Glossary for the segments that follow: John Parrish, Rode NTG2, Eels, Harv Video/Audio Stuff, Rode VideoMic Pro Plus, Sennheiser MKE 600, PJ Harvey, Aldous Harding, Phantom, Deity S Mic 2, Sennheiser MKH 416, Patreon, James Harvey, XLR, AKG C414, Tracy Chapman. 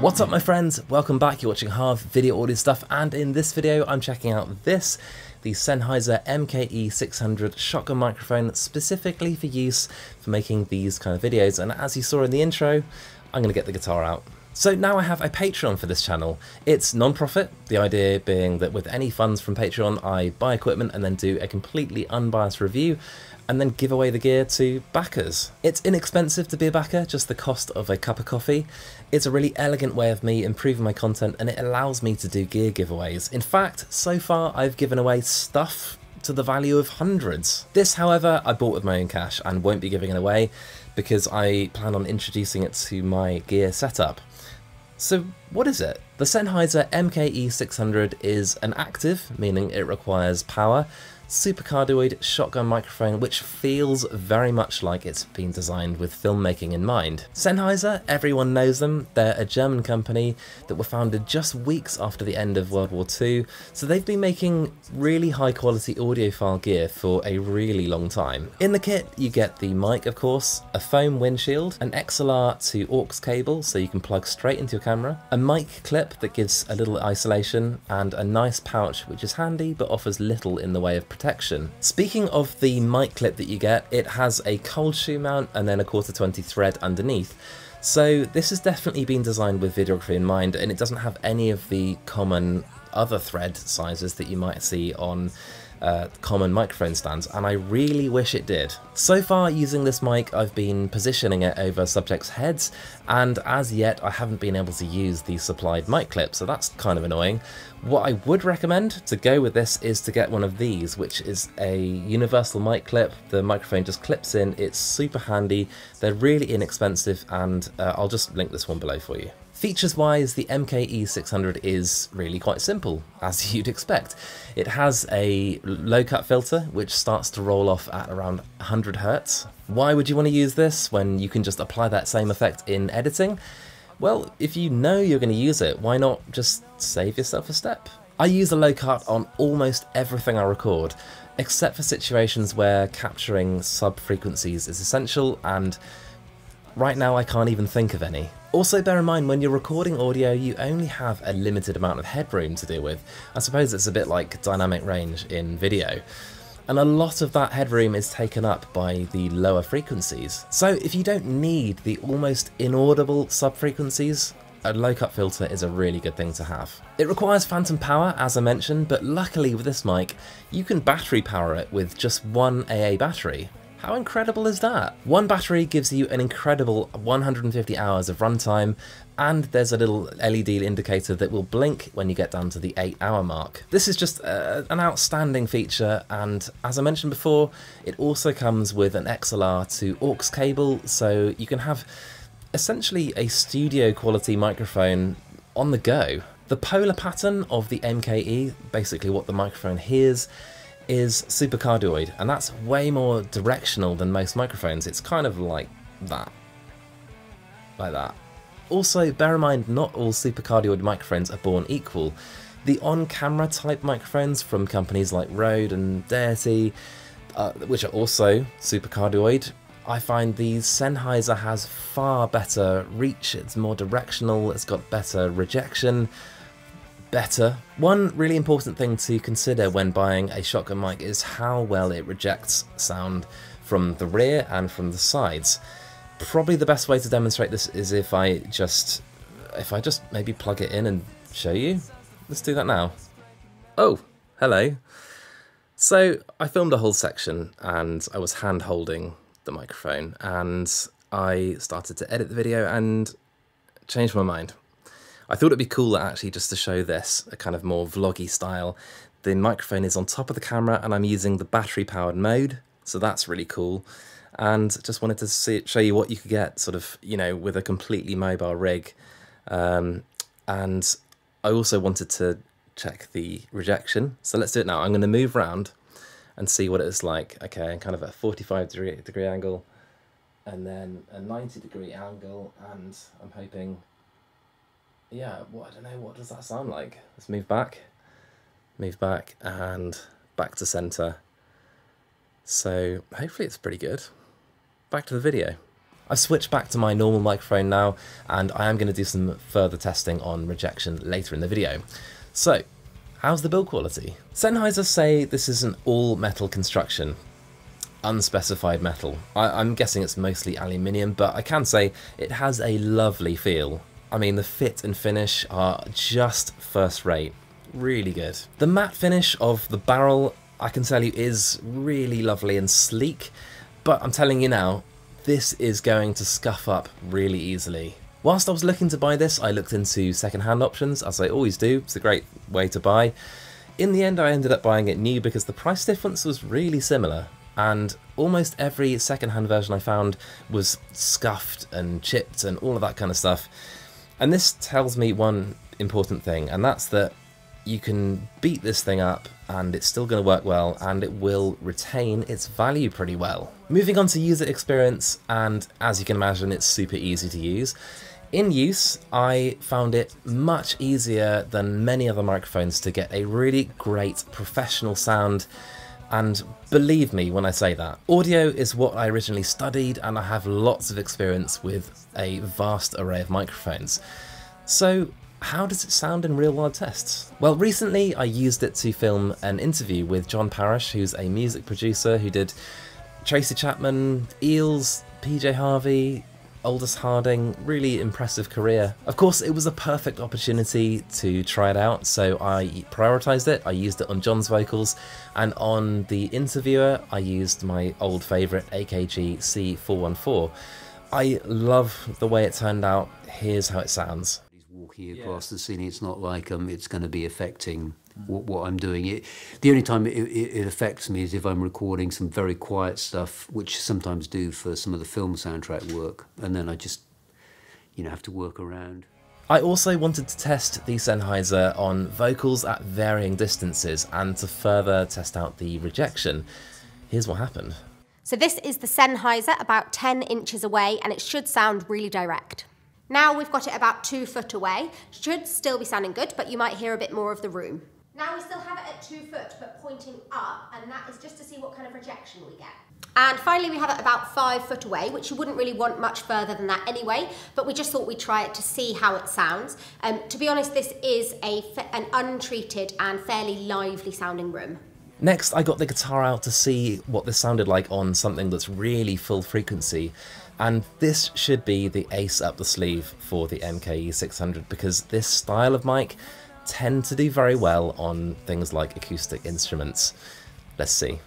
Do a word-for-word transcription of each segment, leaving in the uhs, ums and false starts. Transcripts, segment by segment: What's up my friends, welcome back. You're watching Harv Video Audio Stuff, and in this video I'm checking out this, the Sennheiser M K E six hundred shotgun microphone, specifically for use for making these kind of videos. And as you saw in the intro, I'm going to get the guitar out. So now I have a Patreon for this channel. It's non-profit, the idea being that with any funds from Patreon I buy equipment and then do a completely unbiased review and then give away the gear to backers. It's inexpensive to be a backer, just the cost of a cup of coffee. It's a really elegant way of me improving my content, and it allows me to do gear giveaways. In fact, so far I've given away stuff to the value of hundreds. This, however, I bought with my own cash and won't be giving it away because I plan on introducing it to my gear setup. So what is it? The Sennheiser M K E six hundred is an active, meaning it requires power, supercardioid shotgun microphone which feels very much like it's been designed with filmmaking in mind. Sennheiser, everyone knows them, they're a German company that were founded just weeks after the end of World War Two, so they've been making really high quality audiophile gear for a really long time. In the kit you get the mic of course, a foam windshield, an X L R to aux cable so you can plug straight into your camera, a mic clip that gives a little isolation, and a nice pouch which is handy but offers little in the way of protection. Protection. Speaking of the mic clip that you get, it has a cold shoe mount and then a quarter twenty thread underneath. So this has definitely been designed with videography in mind, and it doesn't have any of the common other thread sizes that you might see on Uh, common microphone stands, and I really wish it did. So far using this mic I've been positioning it over subjects' heads, and as yet I haven't been able to use the supplied mic clip, so that's kind of annoying. What I would recommend to go with this is to get one of these, which is a universal mic clip. The microphone just clips in, it's super handy, they're really inexpensive, and uh, I'll just link this one below for you. Features wise, the M K E six hundred is really quite simple, as you'd expect. It has a low cut filter which starts to roll off at around one hundred hertz. Why would you want to use this when you can just apply that same effect in editing? Well, if you know you're going to use it, why not just save yourself a step? I use a low cut on almost everything I record, except for situations where capturing sub frequencies is essential, and right now I can't even think of any. Also bear in mind, when you're recording audio you only have a limited amount of headroom to deal with. I suppose it's a bit like dynamic range in video, and a lot of that headroom is taken up by the lower frequencies. So if you don't need the almost inaudible sub-frequencies, a low cut filter is a really good thing to have. It requires phantom power as I mentioned, but luckily with this mic you can battery power it with just one A A battery. How incredible is that? One battery gives you an incredible one hundred fifty hours of runtime, and there's a little L E D indicator that will blink when you get down to the eight hour mark. This is just uh, an outstanding feature, and as I mentioned before, it also comes with an X L R to aux cable, so you can have essentially a studio quality microphone on the go. The polar pattern of the M K E, basically what the microphone hears, is supercardioid, and that's way more directional than most microphones. It's kind of like that, like that. Also bear in mind, not all supercardioid microphones are born equal. The on-camera type microphones from companies like Rode and Deity, uh, which are also supercardioid, I find the Sennheiser has far better reach, it's more directional, it's got better rejection. Better. One really important thing to consider when buying a shotgun mic is how well it rejects sound from the rear and from the sides. Probably the best way to demonstrate this is if I just, if I just maybe plug it in and show you. Let's do that now. Oh, hello. So I filmed a whole section and I was hand holding the microphone, and I started to edit the video and changed my mind. I thought it'd be cooler actually just to show this, a kind of more vloggy style. The microphone is on top of the camera and I'm using the battery powered mode, so that's really cool. And just wanted to see, show you what you could get sort of, you know, with a completely mobile rig. Um, and I also wanted to check the rejection. So let's do it now. I'm going to move around and see what it's like. Okay, I'm kind of at a forty-five degree angle and then a ninety degree angle, and I'm hoping... yeah, well, I don't know, what does that sound like? Let's move back, move back, and back to centre. So hopefully it's pretty good. Back to the video. I've switched back to my normal microphone now, and I am going to do some further testing on rejection later in the video. So, how's the build quality? Sennheiser say this is an all-metal construction. Unspecified metal. I I'm guessing it's mostly aluminium, but I can say it has a lovely feel. I mean, the fit and finish are just first rate. Really good. The matte finish of the barrel, I can tell you, is really lovely and sleek, but I'm telling you now, this is going to scuff up really easily. Whilst I was looking to buy this, I looked into second-hand options, as I always do. It's a great way to buy. In the end, I ended up buying it new because the price difference was really similar, and almost every second-hand version I found was scuffed and chipped and all of that kind of stuff. And this tells me one important thing, and that's that you can beat this thing up and it's still going to work well, and it will retain its value pretty well. Moving on to user experience, and as you can imagine, it's super easy to use. In use, I found it much easier than many other microphones to get a really great professional sound, and believe me when I say that. Audio is what I originally studied, and I have lots of experience with a vast array of microphones. So, how does it sound in real-world tests? Well, recently I used it to film an interview with John Parrish, who's a music producer who did Tracy Chapman, Eels, P J Harvey, Aldous Harding. Really impressive career. Of course, it was a perfect opportunity to try it out, so I prioritised it. I used it on John's vocals, and on the interviewer, I used my old favourite A K G C four one four. I love the way it turned out. Here's how it sounds. Walking across yeah. the scene, it's not like um, it's going to be affecting what, what I'm doing. It, the only time it, it, it affects me is if I'm recording some very quiet stuff, which I sometimes do for some of the film soundtrack work, and then I just, you know, have to work around. I also wanted to test the Sennheiser on vocals at varying distances and to further test out the rejection. Here's what happened. So this is the Sennheiser about ten inches away, and it should sound really direct. Now we've got it about two foot away. Should still be sounding good, but you might hear a bit more of the room. Now we still have it at two foot, but pointing up, and that is just to see what kind of rejection we get. And finally, we have it about five foot away, which you wouldn't really want much further than that anyway, but we just thought we'd try it to see how it sounds. Um, to be honest, this is a, an untreated and fairly lively sounding room. Next, I got the guitar out to see what this sounded like on something that's really full frequency, and this should be the ace up the sleeve for the M K E six hundred, because this style of mic tend to do very well on things like acoustic instruments. Let's see.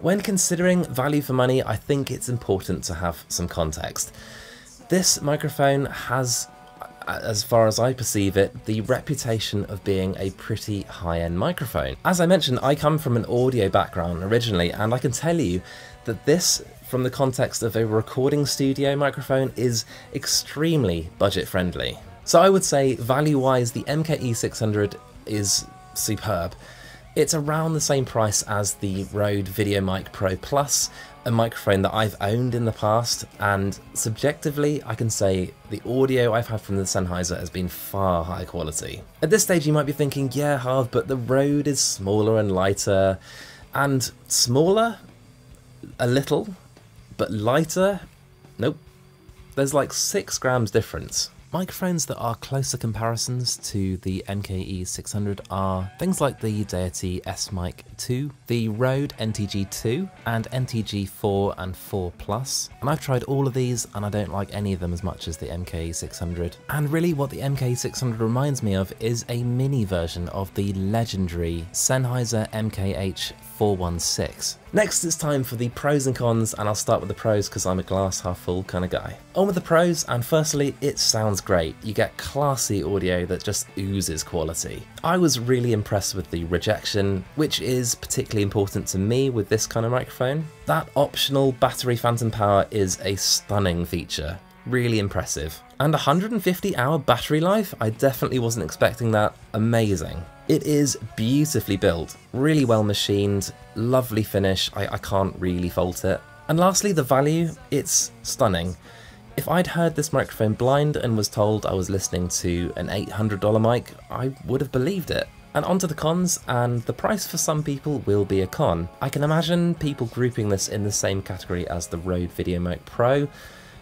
When considering value for money, I think it's important to have some context. This microphone has, as far as I perceive it, the reputation of being a pretty high-end microphone. As I mentioned, I come from an audio background originally, and I can tell you that this, from the context of a recording studio microphone, is extremely budget-friendly. So I would say, value-wise, the M K E six hundred is superb. It's around the same price as the Rode VideoMic Pro Plus, a microphone that I've owned in the past, and subjectively I can say the audio I've had from the Sennheiser has been far high quality. At this stage you might be thinking, yeah Harv, but the Rode is smaller and lighter, and smaller? A little, but lighter? Nope. There's like six grams difference. Microphones that are closer comparisons to the M K E six hundred are things like the Deity S Mic two, the Rode N T G two, and N T G four and four plus. And I've tried all of these, and I don't like any of them as much as the M K E six hundred. And really what the M K E six hundred reminds me of is a mini version of the legendary Sennheiser M K H four one six. Next, it's time for the pros and cons, and I'll start with the pros because I'm a glass half full kind of guy. On with the pros, and firstly, it sounds great. You get classy audio that just oozes quality. I was really impressed with the rejection, which is particularly important to me with this kind of microphone. That optional battery phantom power is a stunning feature. Really impressive. And one hundred fifty hour battery life? I definitely wasn't expecting that. Amazing. It is beautifully built, really well machined, lovely finish. I, I can't really fault it. And lastly, the value. It's stunning. If I'd heard this microphone blind and was told I was listening to an eight hundred dollar mic, I would have believed it. And onto the cons, and the price for some people will be a con. I can imagine people grouping this in the same category as the Rode VideoMic Pro,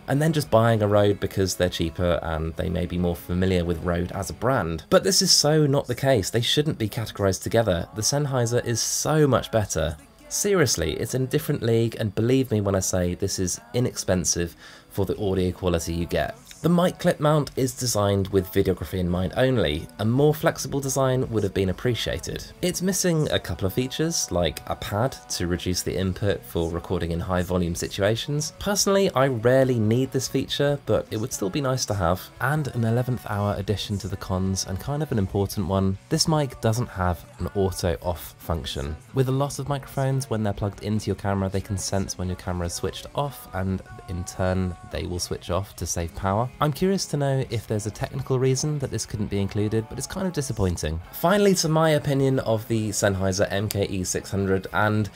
and then just buying a Rode because they're cheaper and they may be more familiar with Rode as a brand. But this is so not the case. They shouldn't be categorized together. The Sennheiser is so much better. Seriously, it's in a different league, and believe me when I say this is inexpensive for the audio quality you get. The mic clip mount is designed with videography in mind only. A more flexible design would have been appreciated. It's missing a couple of features, like a pad to reduce the input for recording in high volume situations. Personally, I rarely need this feature, but it would still be nice to have. And an eleventh hour addition to the cons, and kind of an important one, this mic doesn't have an auto off function. With a lot of microphones, when they're plugged into your camera, they can sense when your camera is switched off, and in turn, they will switch off to save power. I'm curious to know if there's a technical reason that this couldn't be included, but it's kind of disappointing. Finally, to my opinion of the Sennheiser M K E six hundred, and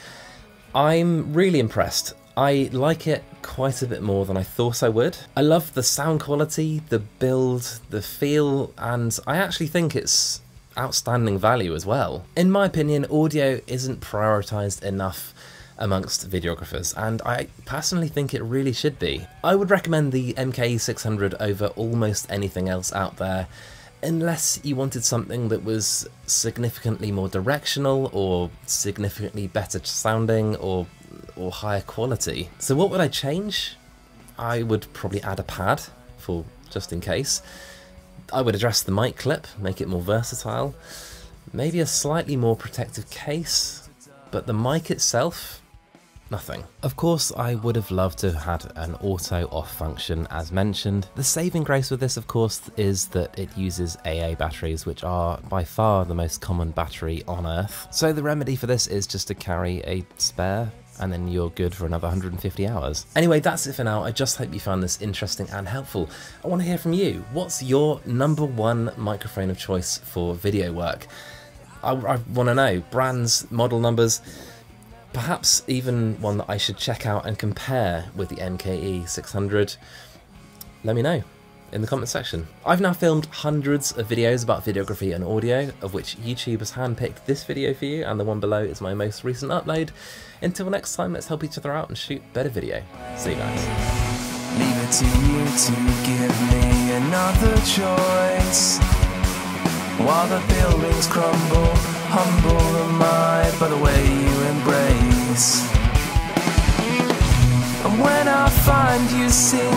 I'm really impressed. I like it quite a bit more than I thought I would. I love the sound quality, the build, the feel, and I actually think it's outstanding value as well. In my opinion, audio isn't prioritized enough amongst videographers, and I personally think it really should be. I would recommend the M K E six hundred over almost anything else out there, unless you wanted something that was significantly more directional or significantly better sounding or, or higher quality. So what would I change? I would probably add a pad, for just in case. I would address the mic clip, make it more versatile. Maybe a slightly more protective case, but the mic itself? Nothing. Of course, I would have loved to have had an auto off function as mentioned. The saving grace with this, of course, is that it uses A A batteries, which are by far the most common battery on Earth. So the remedy for this is just to carry a spare, and then you're good for another one hundred fifty hours. Anyway, that's it for now. I just hope you found this interesting and helpful. I want to hear from you. What's your number one microphone of choice for video work? I, I want to know. Brands, model numbers, perhaps even one that I should check out and compare with the M K E six hundred. Let me know in the comment section. I've now filmed hundreds of videos about videography and audio, of which YouTube has handpicked this video for you, and the one below is my most recent upload. Until next time, let's help each other out and shoot better video. See you guys. Leave it to you to give me another choice. While the buildings crumble, humble am I by the way you embrace. And when I find you, see